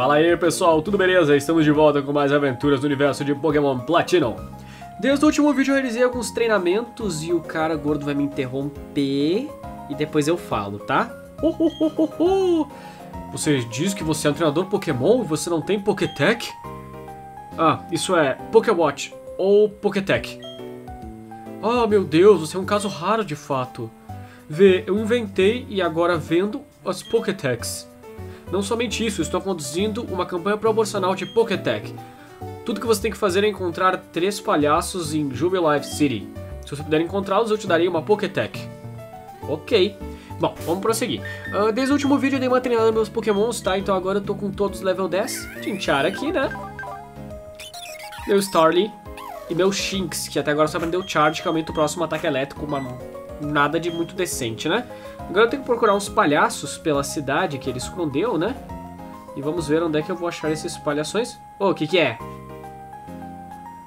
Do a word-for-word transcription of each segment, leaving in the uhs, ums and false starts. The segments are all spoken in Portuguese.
Fala aí pessoal, tudo beleza? Estamos de volta com mais aventuras do universo de Pokémon Platinum. Desde o último vídeo eu realizei alguns treinamentos e o cara gordo vai me interromper e depois eu falo, tá? Oh, oh, oh, oh, oh. Você diz que você é um treinador Pokémon e você não tem Pokétch? Ah, isso é Pokéwatch ou Pokétech. Oh meu Deus, você é um caso raro de fato. Vê, eu inventei e agora vendo as Pokétechs. Não somente isso, estou conduzindo uma campanha proporcional de Pokétech. Tudo que você tem que fazer é encontrar três palhaços em Jubilife City. Se você puder encontrá-los, eu te darei uma Pokétech. Ok. Bom, vamos prosseguir. Uh, desde o último vídeo eu dei uma treinada nos meus Pokémons, tá? Então agora eu tô com todos level dez. Chinchár aqui, né? Meu Starly e meu Shinx, que até agora só aprendeu Charge, que aumenta o próximo ataque elétrico, mano. Nada de muito decente, né? Agora eu tenho que procurar uns palhaços pela cidade que ele escondeu, né? E vamos ver onde é que eu vou achar esses palhações. Ô, oh, o que que é?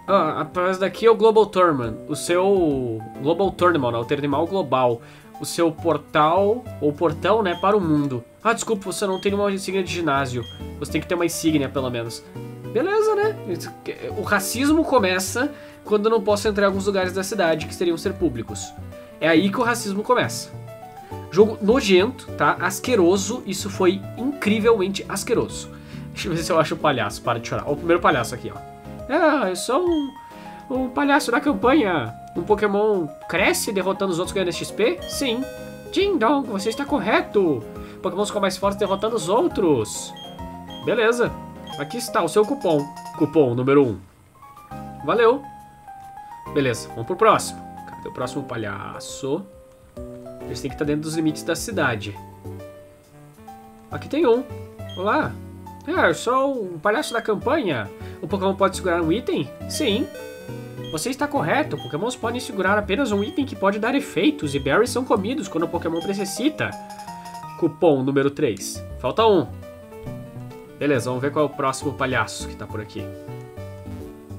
Ah, atrás daqui é o Global Tournament. O seu... Global Tournament, o terminal global. O seu portal, ou portão, né? Para o mundo. Ah, desculpa, você não tem uma insígnia de ginásio. Você tem que ter uma insígnia, pelo menos. Beleza, né? O racismo começa quando eu não posso entrar em alguns lugares da cidade que seriam ser públicos. É aí que o racismo começa. Jogo nojento, tá? Asqueroso. Isso foi incrivelmente asqueroso. Deixa eu ver se eu acho o palhaço. Para de chorar. Ó, o primeiro palhaço aqui, ó. Ah, eu sou um, um palhaço da campanha. Um Pokémon cresce derrotando os outros ganhando X P? Sim. Ding Dong, você está correto. Pokémon ficam mais fortes derrotando os outros. Beleza. Aqui está o seu cupom. Cupom número um. Valeu. Beleza, vamos pro próximo. O próximo palhaço. Eles têm que estar dentro dos limites da cidade. Aqui tem um. Olá. Ah, eu sou um palhaço da campanha. O Pokémon pode segurar um item? Sim. Você está correto. Pokémons podem segurar apenas um item que pode dar efeitos. E berries são comidos quando o Pokémon necessita. Cupom número três. Falta um. Beleza, vamos ver qual é o próximo palhaço que está por aqui.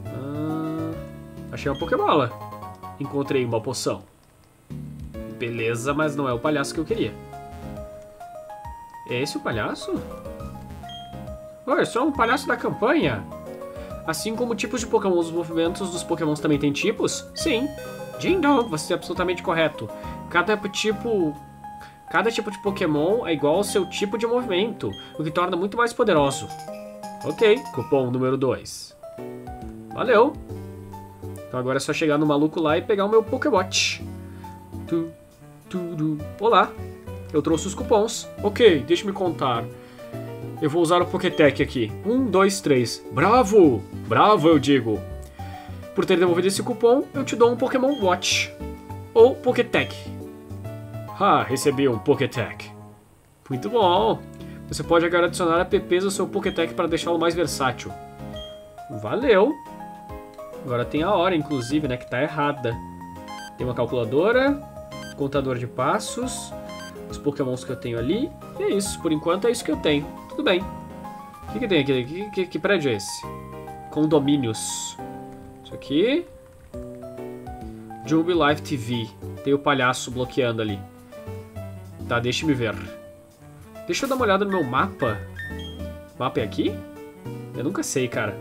Ah, achei uma Pokébola. Encontrei uma poção. Beleza, mas não é o palhaço que eu queria. É esse o palhaço? Olha, é só um palhaço da campanha. Assim como tipos de Pokémon, os movimentos dos Pokémon também têm tipos? Sim. Ding Dong, você é absolutamente correto. Cada tipo, cada tipo de Pokémon é igual ao seu tipo de movimento, o que torna muito mais poderoso. Ok, cupom número dois. Valeu. Então agora é só chegar no maluco lá e pegar o meu Pokéwatch. Tu, tu, tu. Olá, eu trouxe os cupons. Ok, deixa me contar. Eu vou usar o Pokétech aqui. Um, dois, três. Bravo! Bravo, eu digo. Por ter devolvido esse cupom, eu te dou um Pokémon Watch. Ou Pokétech. Ah, recebi um Pokétech. Muito bom. Você pode agora adicionar apps ao seu Pokétech para deixá-lo mais versátil. Valeu. Agora tem a hora, inclusive, né, que tá errada. Tem uma calculadora, contador de passos, os Pokémons que eu tenho ali. E é isso, por enquanto é isso que eu tenho. Tudo bem. O que, que tem aqui? Que, que, que prédio é esse? Condomínios. Isso aqui. Jubilife T V. Tem o palhaço bloqueando ali. Tá, deixa-me ver. Deixa eu dar uma olhada no meu mapa. O mapa é aqui? Eu nunca sei, cara.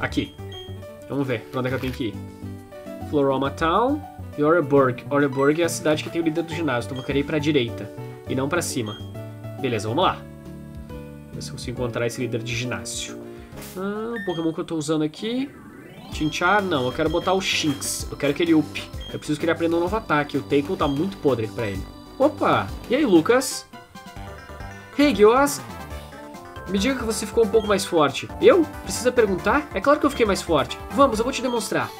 Aqui. Vamos ver, pra onde é que eu tenho que ir? Floroma Town e Oreburgh. Oreburgh é a cidade que tem o líder do ginásio, então eu vou querer ir pra direita e não pra cima. Beleza, vamos lá. Ver se eu consigo encontrar esse líder de ginásio. Ah, o Pokémon que eu tô usando aqui. Chinchar, não, eu quero botar o Shinx. Eu quero que ele up. Eu preciso que ele aprenda um novo ataque. O Tackle tá muito podre pra ele. Opa! E aí, Lucas? Hey, Gios! Me diga que você ficou um pouco mais forte. Eu? Precisa perguntar? É claro que eu fiquei mais forte. Vamos, eu vou te demonstrar.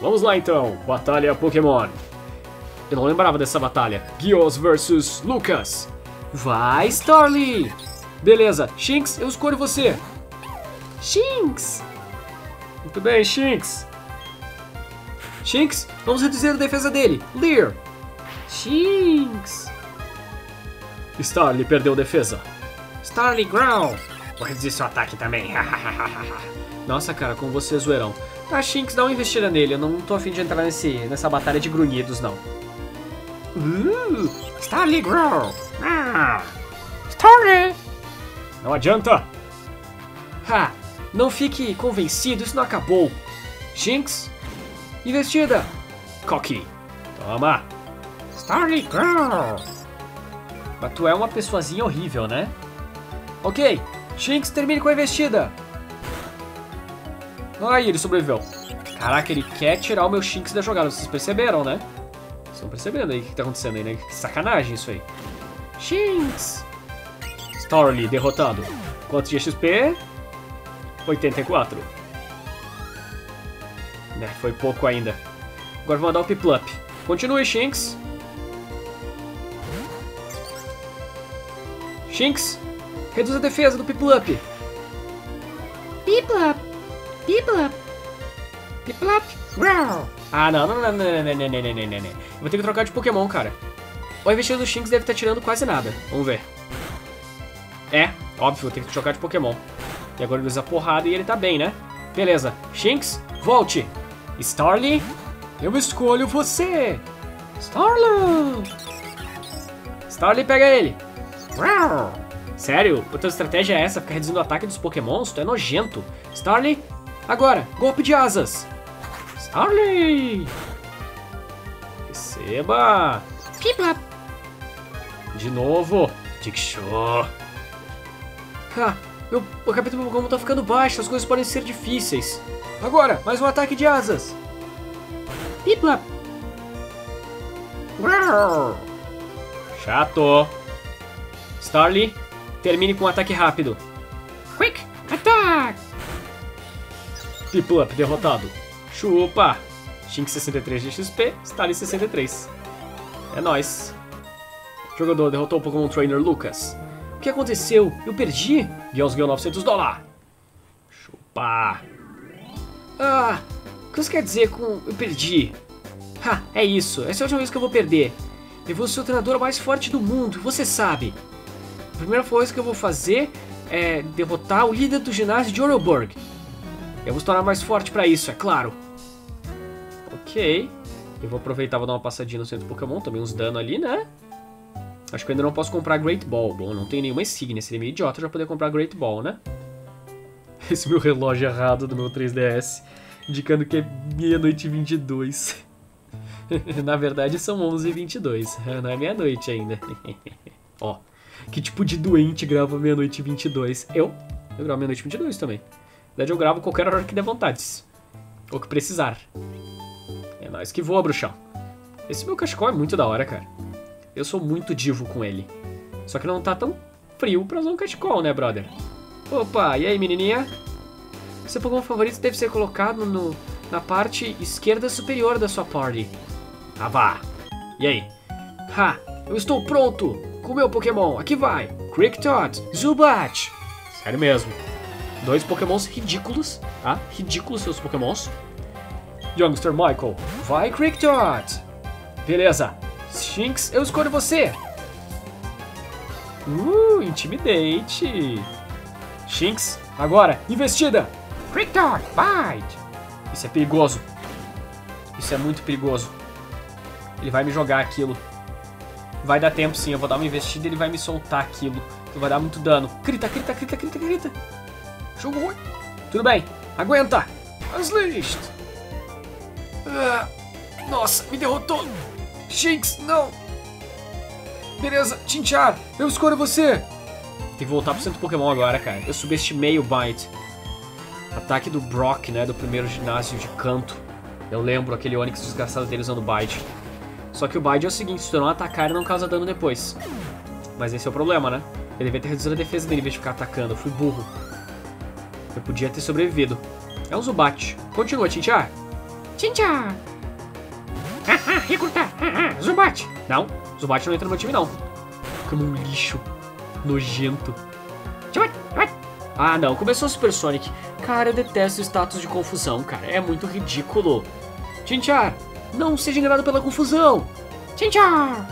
Vamos lá então, batalha Pokémon. Eu não lembrava dessa batalha. Gios versus Lucas. Vai, Starly. Beleza, Shinx, eu escolho você. Shinx. Muito bem, Shinx. Shinx, vamos reduzir a defesa dele. Leer. Shinx. Starly perdeu defesa. Starly Ground. Vou reduzir seu ataque também. Nossa, cara, como você é zoeirão. Tá, Shinx, dá uma investida nele. Eu não tô afim de entrar nesse, nessa batalha de grunhidos, não. Uh, Starly Ground. Ah, Starly. Não adianta! Ha! Não fique convencido, isso não acabou! Shinx! Investida! Cocky! Toma! Starly Girl! Mas tu é uma pessoazinha horrível, né? Ok! Shinx, termine com a investida! Ai, ele sobreviveu! Caraca, ele quer tirar o meu Shinx da jogada, vocês perceberam, né? Vocês estão percebendo aí o que tá acontecendo aí, né? Que sacanagem isso aí! Shinx! Starly derrotado. Quanto de X P? oitenta e quatro. Né, foi pouco ainda. Agora vou mandar o Piplup. Continue, Shinx. Shinx, reduz a defesa do Piplup. Piplup. Piplup. Piplup. Ah, não, não, não, não, não, não, não, não, não, não, não. Eu vou ter que trocar de Pokémon, cara. O investidor do Shinx deve estar tirando quase nada. Vamos ver. É, óbvio, tem que trocar de Pokémon. E agora ele usa porrada e ele tá bem, né? Beleza. Shinx, volte. Starly, eu escolho você. Starly. Starly, pega ele. Sério? Outra estratégia é essa? Ficar reduzindo o ataque dos Pokémons? Tu é nojento. Starly, agora. Golpe de asas. Starly. Receba. Piplup. De novo. Tikshow. Ah, meu, meu capítulo do Pokémon tá ficando baixo, as coisas podem ser difíceis. Agora, mais um ataque de asas. Piplup. Chato. Starly, termine com um ataque rápido. Quick attack. Piplup derrotado. Chupa. Shinx sessenta e três de X P, Starly sessenta e três. É nóis. O jogador derrotou o Pokémon Trainer Lucas. O que aconteceu? Eu perdi? Guions ganhou novecentos dólares. Chupa. Ah, o que você quer dizer com eu perdi? Ha, é isso. Essa é a última vez que eu vou perder. Eu vou ser o treinador mais forte do mundo, você sabe. A primeira coisa que eu vou fazer é derrotar o líder do ginásio de Oreburgh. Eu vou se tornar mais forte pra isso, é claro. Ok. Eu vou aproveitar, vou dar uma passadinha no centro do Pokémon. Tomei uns danos ali, né? Acho que eu ainda não posso comprar Great Ball. Bom, não tem nenhuma insígnia, seria meio idiota já poder comprar Great Ball, né? Esse meu relógio errado do meu três D S, indicando que é meia-noite e vinte e dois. Na verdade são onze e vinte e dois, não é meia-noite ainda. Ó, que tipo de doente grava meia-noite e vinte e dois? Eu? Eu gravo meia-noite e vinte e dois também. Na verdade eu gravo qualquer hora que der vontades. Ou que precisar. É nóis que voa, bruxão. Esse meu cachecol é muito da hora, cara. Eu sou muito divo com ele. Só que não tá tão frio pra usar um cachecol, né, brother? Opa, e aí, menininha? Seu Pokémon favorito deve ser colocado no, na parte esquerda superior da sua party. Ah, vá. E aí? Ha, eu estou pronto com o meu Pokémon. Aqui vai. Kricketot, Zubat. Sério mesmo. Dois Pokémons ridículos, tá? Ridículos seus Pokémons. Youngster Michael. Vai, Kricketot. Beleza. Shinx, eu escolho você. Uh, intimidate. Shinx, agora, investida. Kricketot, bite. Isso é perigoso. Isso é muito perigoso. Ele vai me jogar aquilo. Vai dar tempo sim, eu vou dar uma investida e ele vai me soltar aquilo. Então vai dar muito dano. Grita, grita, grita, grita, grita. Jogo ruim. Tudo bem, aguenta. Unleashed. Uh, nossa, me derrotou. Shinx, não! Beleza, Chinchár, eu escolho você! Tem que voltar pro centro do Pokémon agora, cara. Eu subestimei o Bite. Ataque do Brock, né? Do primeiro ginásio de canto. Eu lembro aquele Onix desgraçado dele usando o Bite. Só que o Bite é o seguinte, se tu não atacar, ele não causa dano depois. Mas esse é o problema, né? Ele devia ter reduzido a defesa dele em vez de ficar atacando. Eu fui burro. Eu podia ter sobrevivido. É um Zubat. Continua, Chinchár. Chinchár! Haha, recrutar! Haha, Zubat! Não, Zubat não entra no meu time, não. Fica um lixo nojento. Ah, não, começou o Super Sonic. Cara, eu detesto o status de confusão, cara. É muito ridículo. Chinchar, não seja enganado pela confusão. Chinchar!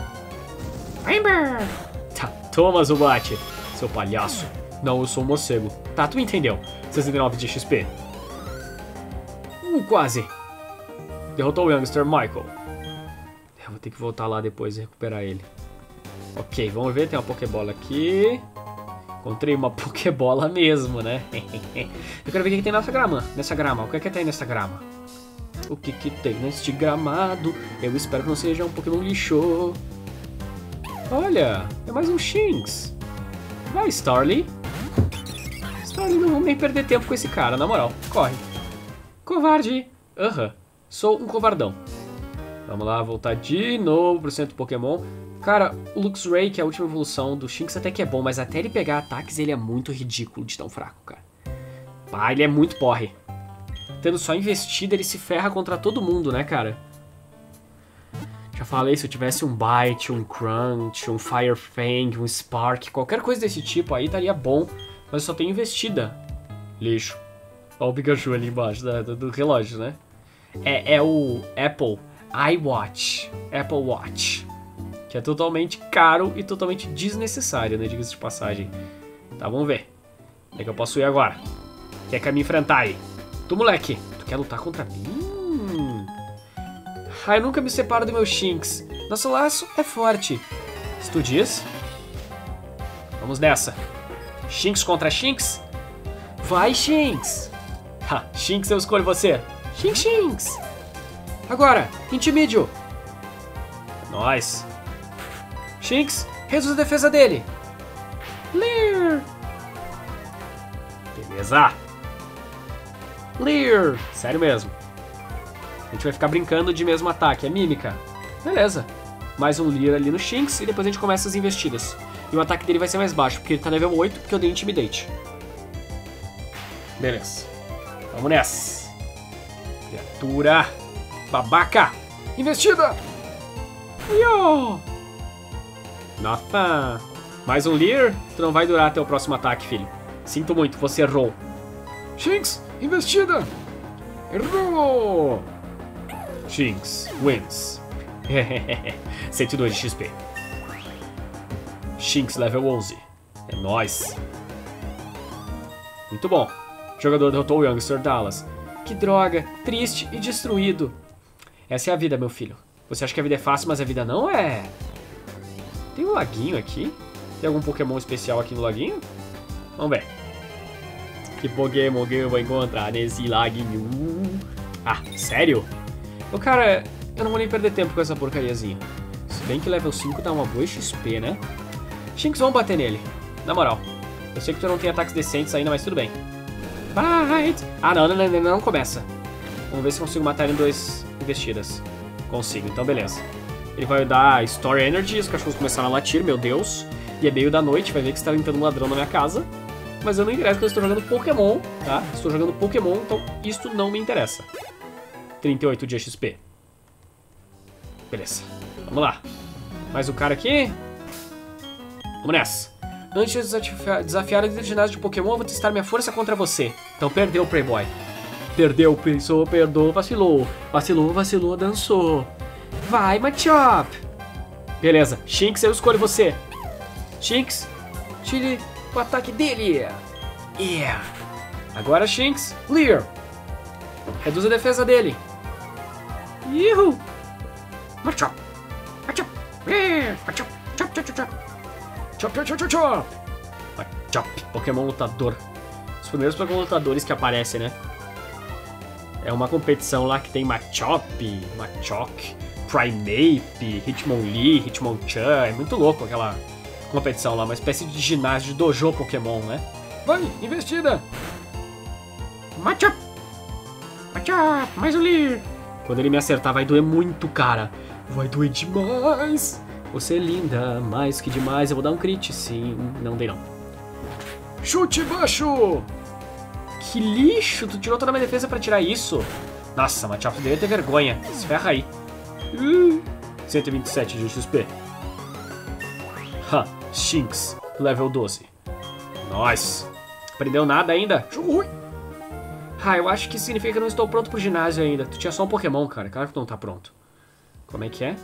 Amber! Tá, toma, Zubat, seu palhaço. Não, eu sou um morcego. Tá, tu entendeu. sessenta e nove de X P. Uh, quase. Derrotou o Youngster Michael. Eu vou ter que voltar lá depois e recuperar ele. Ok, vamos ver. Tem uma Pokébola aqui. Encontrei uma Pokébola mesmo, né? Eu quero ver o que, que tem nessa grama. Nessa grama, o que é que tem nessa grama? O que que tem neste gramado? Eu espero que não seja um Pokémon lixo. Olha, é mais um Shinx. Vai, Starly. Starly, não vamos nem perder tempo com esse cara, na moral. Corre. Covarde. Aham. Uhum. Sou um covardão. Vamos lá, voltar de novo pro centro Pokémon. Cara, o Luxray, que é a última evolução do Shinx, até que é bom, mas até ele pegar ataques, ele é muito ridículo de tão fraco, cara. Pá, ele é muito porre. Tendo só investida, ele se ferra contra todo mundo, né, cara? Já falei, se eu tivesse um Bite, um Crunch, um Fire Fang, um Spark, qualquer coisa desse tipo aí estaria bom, mas só tem investida. Lixo. Olha o Pikachu ali embaixo da, do, do relógio, né? É, é o Apple iWatch. Apple Watch. Que é totalmente caro e totalmente desnecessário, né? Diga-se de passagem. Tá, vamos ver. Onde é que eu posso ir agora? Quer que eu me enfrentar aí? Tu, moleque, tu quer lutar contra mim? Hum. Ah, eu nunca me separo do meu Shinx. Nosso laço é forte. Se tu diz. Vamos nessa. Shinx contra Shinx? Vai, Shinx! Ha, Shinx, eu escolho você. Shinx, Shinx! Agora, intimide-o. Nós. Shinx, reduz a defesa dele. Leer! Beleza. Leer! Sério mesmo. A gente vai ficar brincando de mesmo ataque, é mímica. Beleza. Mais um Leer ali no Shinx e depois a gente começa as investidas. E o ataque dele vai ser mais baixo, porque ele tá level oito, porque eu dei Intimidate. Beleza. Vamos nessa. Criatura. Babaca. Investida. Yo! Nossa. Mais um Leer. Tu não vai durar até o próximo ataque, filho. Sinto muito, você errou. Shinx, investida! Errou! Shinx wins. cento e dois de X P. Shinx level onze. É nóis. Muito bom. O jogador derrotou o Youngster Dallas. Que droga, triste e destruído. Essa é a vida, meu filho. Você acha que a vida é fácil, mas a vida não é. Tem um laguinho aqui. Tem algum Pokémon especial aqui no laguinho? Vamos ver. Que Pokémon que eu vou encontrar nesse laguinho? Ah, sério? Ô, cara, eu não vou nem perder tempo com essa porcariazinha. Se bem que level cinco dá uma boa X P, né? Shinx, vamos bater nele. Na moral. Eu sei que tu não tem ataques decentes ainda, mas tudo bem. Bite! Ah, não, não, não, não, não começa. Vamos ver se consigo matar ele em duas investidas. Consigo, então beleza. Ele vai dar Store Energy, os cachorros começaram a latir, meu Deus. E é meio da noite, vai ver que você tá tentando um ladrão na minha casa. Mas eu não interessa porque eu estou jogando Pokémon, tá? Estou jogando Pokémon, então isto não me interessa. trinta e oito de X P. Beleza. Vamos lá. Mais um cara aqui. Vamos nessa. Antes de desafiar a líder de ginásio de Pokémon, eu vou testar minha força contra você. Então perdeu o Playboy. Perdeu, pensou, perdoou, vacilou. Vacilou, vacilou, dançou. Vai, Machop. Beleza. Shinx, eu escolho você. Shinx, tire... o ataque dele. Yeah. Agora Shinx, Leer. Reduz a defesa dele. Ihu. Machop. Machop. Leer. Machop. Chop, chop, chop. Chop, chop, chop, chop. Machop. Pokémon lutador. Os primeiros Pokémon lutadores que aparecem, né? É uma competição lá que tem Machop, Machoke, Primeape, Hitmonlee, Hitmonchan. É muito louco aquela... competição lá, uma espécie de ginásio de dojo Pokémon, né? Vai, investida! Machop! Machop! Mais um Leer! Quando ele me acertar vai doer muito, cara. Vai doer demais! Você é linda, mais que demais. Eu vou dar um crit, sim. Não dei, não. Chute baixo! Que lixo! Tu tirou toda a minha defesa pra tirar isso? Nossa, Machop, deveria ter vergonha. Se ferra aí. Uh, cento e vinte e sete de X P. Ha, Shinx, level doze. Nós. Aprendeu nada ainda? Ui. Ah, eu acho que significa que eu não estou pronto pro ginásio ainda. Tu tinha só um Pokémon, cara. Claro que tu não tá pronto. Como é que é?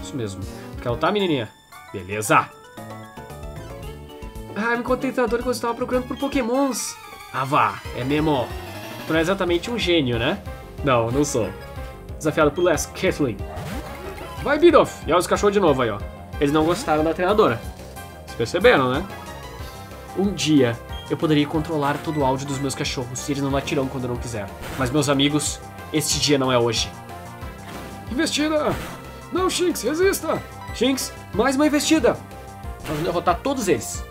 Isso mesmo. Quer lutar, menininha? Beleza. Ah, eu me encontrei tentador quando eu estava procurando por Pokémons. Ah, vá. É mesmo. Tu não é exatamente um gênio, né? Não, não sou. Desafiado por Les Kathleen. Vai, Bidoof. E olha os cachorros de novo aí, ó. Eles não gostaram da treinadora. Vocês perceberam, né? Um dia eu poderia controlar todo o áudio dos meus cachorros e eles não latirão quando eu não quiser. Mas, meus amigos, este dia não é hoje. Investida! Não, Shinx, resista! Shinx, mais uma investida! Nós vamos derrotar todos eles.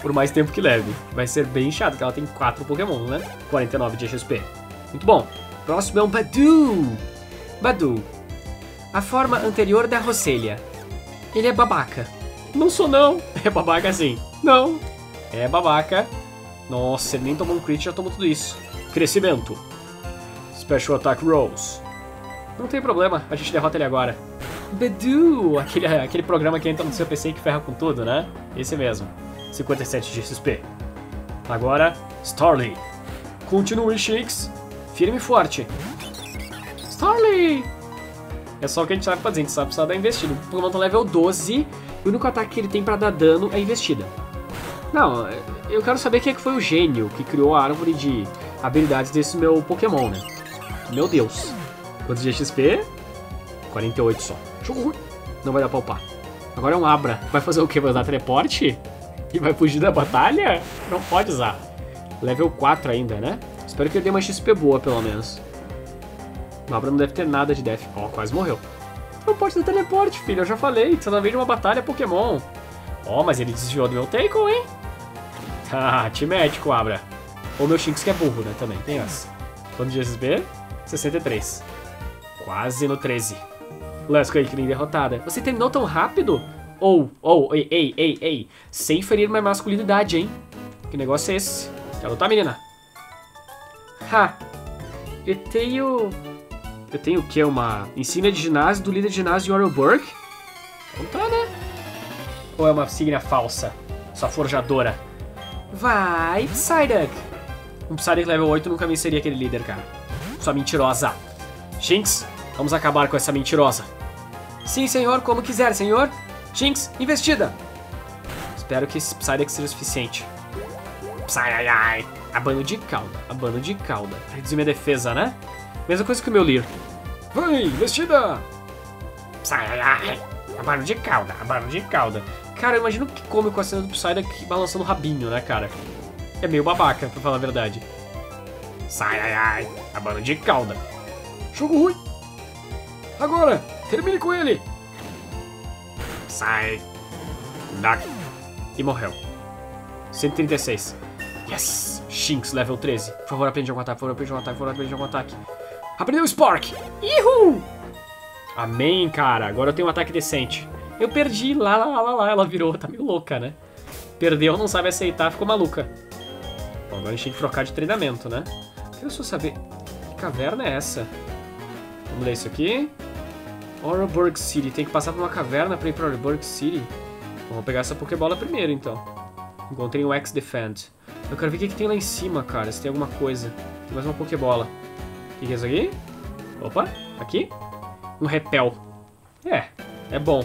Por mais tempo que leve. Vai ser bem chato, porque ela tem quatro Pokémon, né? quarenta e nove de X P. Muito bom. Próximo é um Bidoof. Bidoof. A forma anterior da Roselia. Ele é babaca. Não sou não. É babaca sim. Não. É babaca. Nossa, ele nem tomou um crit, já tomou tudo isso. Crescimento. Special Attack Rolls. Não tem problema, a gente derrota ele agora. Bidoof, aquele, aquele programa que entra no seu P C e que ferra com tudo, né? Esse mesmo. cinquenta e sete de X P. Agora, Starly. Continue, Shinx. Firme e forte. Starly! É só o que a gente sabe fazer, a gente sabe precisar dar investida. O Pokémon tá level doze, o único ataque que ele tem pra dar dano é investida. Não, eu quero saber quem é que foi o gênio que criou a árvore de habilidades desse meu Pokémon, né? Meu Deus. Quantos de X P? quarenta e oito só. Não vai dar pra upar. Agora é um Abra. Vai fazer o quê? Vai usar teleporte? E vai fugir da batalha? Não pode usar. Level quatro ainda, né? Espero que ele dê uma X P boa, pelo menos. O Abra não deve ter nada de def. Ó, oh, quase morreu. Não pode ter teleporte, filho. Eu já falei. Você tá vendo uma batalha Pokémon. Ó, oh, mas ele desviou do meu Taiko, hein? Ah, te médico, Abra. Ou meu Shinx que é burro, né? Também. Tem essa. Quanto de X P? sessenta e três. Quase no treze. Les Kathleen derrotada. Você terminou tão rápido? Ou, oh, ou, oh, ei, ei, ei, ei. Sem ferir minha masculinidade, hein? Que negócio é esse? Quer lutar, menina? Ha! Eu tenho... Eu tenho o quê? Uma insígnia de ginásio do líder de ginásio de Oreburgh? Não tá, né? Ou é uma insígnia falsa? Sua forjadora. Vai, Psyduck! Um Psyduck level oito nunca venceria aquele líder, cara. Sua mentirosa. Shinx, vamos acabar com essa mentirosa. Sim, senhor, como quiser, senhor. Shinx, investida! Espero que esse Psyduck seja o suficiente. Psyduck! Abano de cauda, abano de cauda. Reduzir minha defesa, né? Mesma coisa que o meu Leer. Vai, investida! Psyduck! Abano de cauda, abano de cauda. Cara, eu imagino que come com a cena do Psyduck balançando o rabinho, né, cara? É meio babaca, pra falar a verdade. Psyduck! Abano de cauda. Jogo ruim! Agora, termine com ele! Sai. Duck. E morreu. cento e trinta e seis. Yes! Shinx, level treze. Por favor, aprende algum ataque. Por favor, aprende algum ataque. Por favor, aprende algum ataque. Aprendeu o Spark! Ihu! Amém, cara. Agora eu tenho um ataque decente. Eu perdi. Lá, lá, lá, lá. Ela virou. Tá meio louca, né? Perdeu, não sabe aceitar. Ficou maluca. Bom, agora a gente tem que trocar de treinamento, né? Quero só saber. Que caverna é essa? Vamos ler isso aqui. Oreburgh City. Tem que passar por uma caverna pra ir pra Oreburgh City. Vamos pegar essa Pokébola primeiro, então. Encontrei um X-Defend. Eu quero ver o que, que tem lá em cima, cara. Se tem alguma coisa. Tem mais uma Pokébola. O que, que é isso aqui? Opa, aqui. Um repel. É, é bom.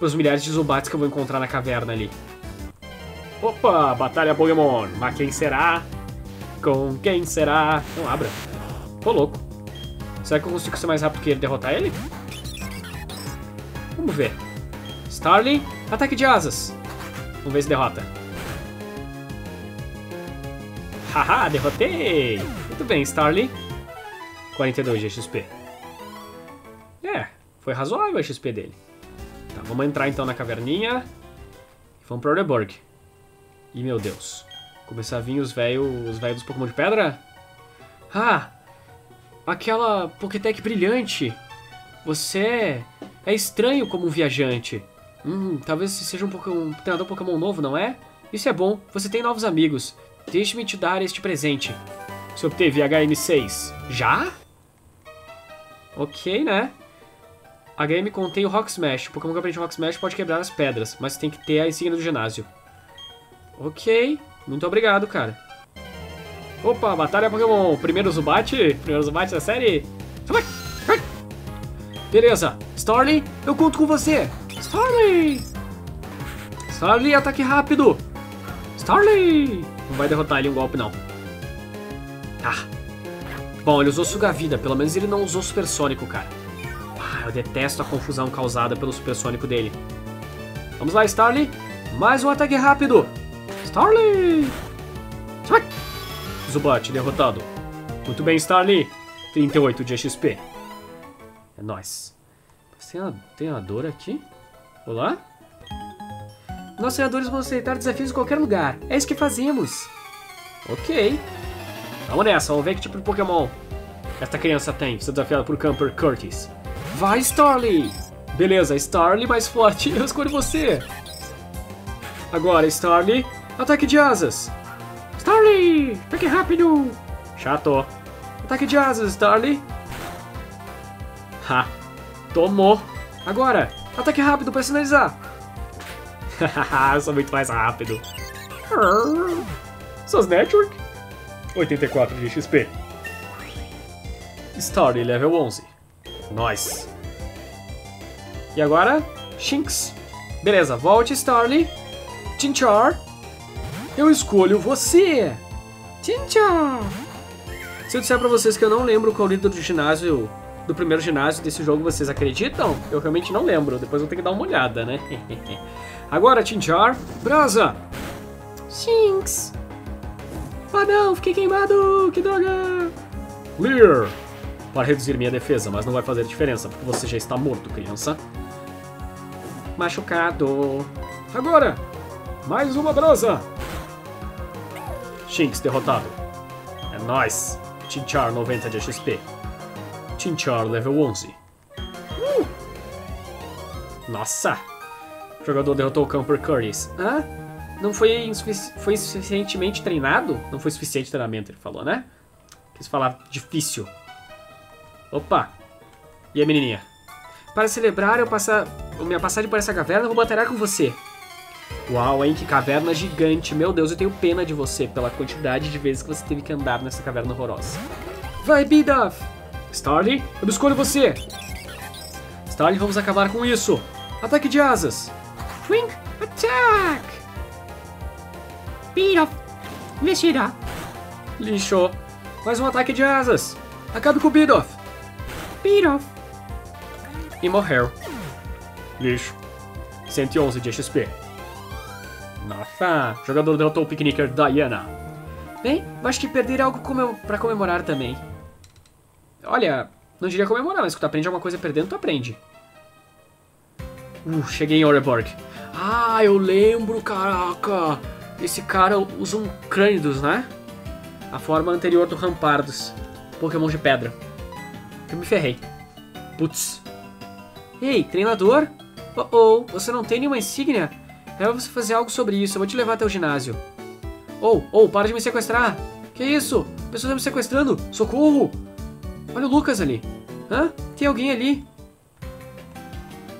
Os milhares de Zubats que eu vou encontrar na caverna ali. Opa, batalha Pokémon. Mas quem será? Com quem será? Não, Abra. Tô louco. Será que eu consigo ser mais rápido que ele e derrotar ele? Vamos ver. Starly, ataque de asas. Vamos ver se derrota. Haha, derrotei. Muito bem, Starly. quarenta e dois de X P. É, foi razoável a X P dele. Tá, vamos entrar então na caverninha. E vamos pro Oreburgh. E meu Deus. Começar a vir os velhos os velhos dos Pokémon de pedra? Ah, aquela Pokétech brilhante. Você... É estranho como um viajante. Hum, talvez seja um, um treinador Pokémon novo, não é? Isso é bom, você tem novos amigos. Deixe-me te dar este presente. Você obteve H M seis. Já? Ok, né? H M contém o Rock Smash. O Pokémon que aprende Rock Smash pode quebrar as pedras, mas tem que ter a insígnia do ginásio. Ok, muito obrigado, cara. Opa, batalha Pokémon. Primeiro Zubat. Primeiro Zubat da série. Beleza, Starly, eu conto com você. Starly! Starly, ataque rápido! Starly! Não vai derrotar ele um golpe, não. Ah. Bom, ele usou suga-vida. Pelo menos ele não usou supersônico, cara. Ah, eu detesto a confusão causada pelo supersônico dele. Vamos lá, Starly. Mais um ataque rápido. Starly! Zubat derrotado. Muito bem, Starly. trinta e oito de X P. É nóis. Tem a, tem a dor aqui? Olá? Nossos treinadores vão aceitar desafios em qualquer lugar. É isso que fazemos. Ok. Vamos nessa, vamos ver que tipo de Pokémon esta criança tem. Você é desafiada por Camper Curtis. Vai, Starly! Beleza, Starly mais forte. Eu escolho você. Agora, Starly. Ataque de asas. Starly! Ataque rápido! Chato. Ataque de asas, Starly. Ha! Tomou! Agora! Ataque rápido para sinalizar! Hahaha, eu sou muito mais rápido! Suas Network? oitenta e quatro de X P. Starly level onze. Nice! E agora? Shinx! Beleza, volte Starly! Chinchár! Eu escolho você! Chinchár! Se eu disser pra vocês que eu não lembro qual líder do ginásio... do primeiro ginásio desse jogo, vocês acreditam? Eu realmente não lembro, depois eu tenho que dar uma olhada, né? Agora, Chinchár, brasa! Shinx! Ah não, fiquei queimado, que droga! Leer! Para reduzir minha defesa, mas não vai fazer diferença, porque você já está morto, criança. Machucado! Agora! Mais uma brasa! Shinx derrotado. É nóis! Chinchár, noventa de X P. Chinchár level onze. Uh! Nossa! O jogador derrotou o Camper Curtis. Hã? Não foi, foi suficientemente treinado? Não foi suficiente treinamento, ele falou, né? Quis falar difícil. Opa! E a menininha? Para celebrar eu passar, minha passagem por essa caverna, eu vou batalhar com você. Uau, hein? Que caverna gigante. Meu Deus, eu tenho pena de você pela quantidade de vezes que você teve que andar nessa caverna horrorosa. Vai, Bidaf! Starly, eu escolho você! Starly, vamos acabar com isso! Ataque de asas! Twink Attack! Pira! Mexerá! Lixo! Mais um ataque de asas! Acabe com o Beedoth! Beedoth! E morreu! Lixo! cento e onze de X P! Nossa! O jogador derrotou o Picnicker Diana! Bem, acho que perder algo comem- pra comemorar também. Olha, não diria comemorar, mas que tu aprende alguma coisa perdendo, tu aprende. Uh, cheguei em Oreburgh. Ah, eu lembro, caraca. Esse cara usa um Cranidos, né? A forma anterior do Rampardos. Pokémon de pedra. Eu me ferrei. Putz. Ei, treinador? Oh, oh, você não tem nenhuma insígnia? É pra você fazer algo sobre isso, eu vou te levar até o ginásio. Oh, oh, para de me sequestrar. Que isso? Pessoas estão me sequestrando. Socorro! Olha o Lucas ali. Hã? Tem alguém ali.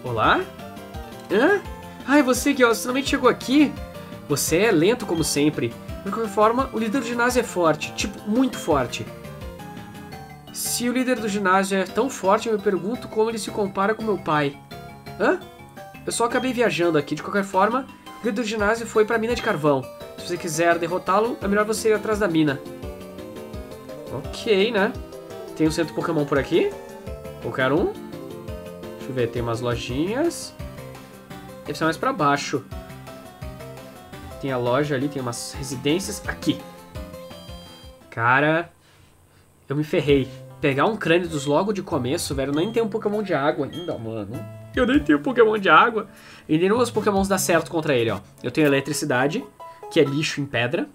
Olá? Hã? Ah, é você que ó, finalmente chegou aqui. Você é lento como sempre. De qualquer forma, o líder do ginásio é forte. Tipo, muito forte. Se o líder do ginásio é tão forte, eu me pergunto como ele se compara com meu pai. Hã? Eu só acabei viajando aqui. De qualquer forma, o líder do ginásio foi pra mina de carvão. Se você quiser derrotá-lo, é melhor você ir atrás da mina. Ok, né? Tem um centro Pokémon por aqui. Qualquer um. Deixa eu ver, tem umas lojinhas. Deve ser mais pra baixo. Tem a loja ali, tem umas residências. Aqui. Cara, eu me ferrei. Pegar um Cranidos logo de começo, velho. Eu nem tenho um Pokémon de água ainda, mano. Eu nem tenho Pokémon de água. E nenhum dos Pokémons dá certo contra ele, ó. Eu tenho eletricidade, que é lixo em pedra.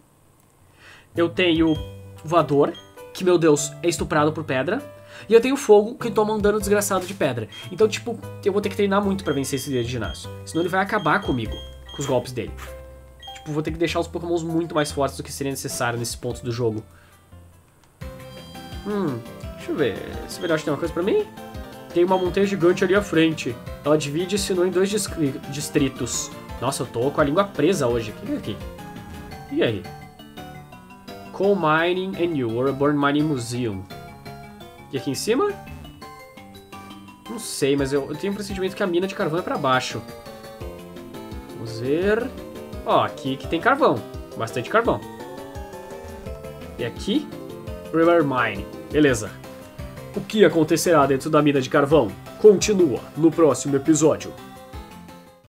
Eu tenho voador, que, meu Deus, é estuprado por pedra. E eu tenho fogo, que toma um dano desgraçado de pedra. Então, tipo, eu vou ter que treinar muito pra vencer esse líder de ginásio. Senão ele vai acabar comigo, com os golpes dele. Tipo, vou ter que deixar os pokémons muito mais fortes do que seria necessário nesse ponto do jogo. Hum, deixa eu ver. Esse velhote tem uma coisa pra mim? Tem uma montanha gigante ali à frente. Ela divide esse nó em dois distritos. Nossa, eu tô com a língua presa hoje. O que é aqui? O que é aí? Coal Mining and New Oreburgh Mining Museum. E aqui em cima? Não sei, mas eu, eu tenho um pressentimento que a mina de carvão é pra baixo. Vamos ver. Ó, aqui que tem carvão. Bastante carvão. E aqui? River Mine. Beleza. O que acontecerá dentro da mina de carvão? Continua no próximo episódio.